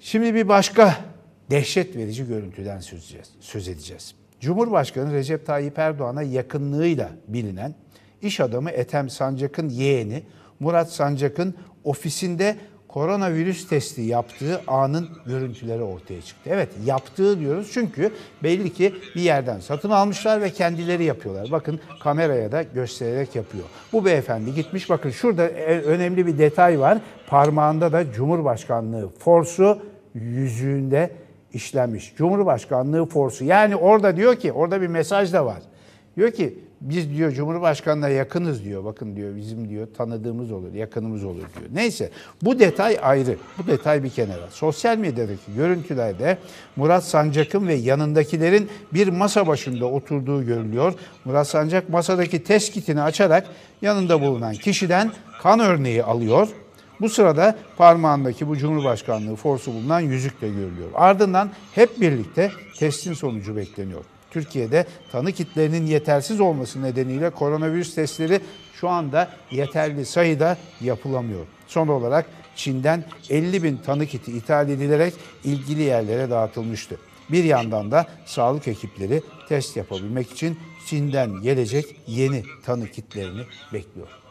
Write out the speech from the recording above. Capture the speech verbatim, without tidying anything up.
Şimdi bir başka dehşet verici görüntüden söz edeceğiz. Cumhurbaşkanı Recep Tayyip Erdoğan'a yakınlığıyla bilinen iş adamı Ethem Sancak'ın yeğeni Murat Sancak'ın ofisinde koronavirüs testi yaptığı anın görüntüleri ortaya çıktı. Evet, yaptığı diyoruz çünkü belli ki bir yerden satın almışlar ve kendileri yapıyorlar. Bakın kameraya da göstererek yapıyor. Bu beyefendi gitmiş, bakın şurada önemli bir detay var. Parmağında da Cumhurbaşkanlığı forsu, yüzüğünde işlenmiş. Cumhurbaşkanlığı forsu. Yani orada diyor ki, orada bir mesaj da var. Diyor ki biz diyor Cumhurbaşkanı'na yakınız diyor. Bakın diyor bizim diyor tanıdığımız olur, yakınımız olur diyor. Neyse, bu detay ayrı. Bu detay bir kenara. Sosyal medyadaki görüntülerde Murat Sancak'ın ve yanındakilerin bir masa başında oturduğu görülüyor. Murat Sancak masadaki test kitini açarak yanında bulunan kişiden kan örneği alıyor. Bu sırada parmağındaki bu Cumhurbaşkanlığı forsu bulunan yüzük de görülüyor. Ardından hep birlikte testin sonucu bekleniyor. Türkiye'de tanı kitlerinin yetersiz olması nedeniyle koronavirüs testleri şu anda yeterli sayıda yapılamıyor. Son olarak Çin'den elli bin tanı kiti ithal edilerek ilgili yerlere dağıtılmıştı. Bir yandan da sağlık ekipleri test yapabilmek için Çin'den gelecek yeni tanı kitlerini bekliyor.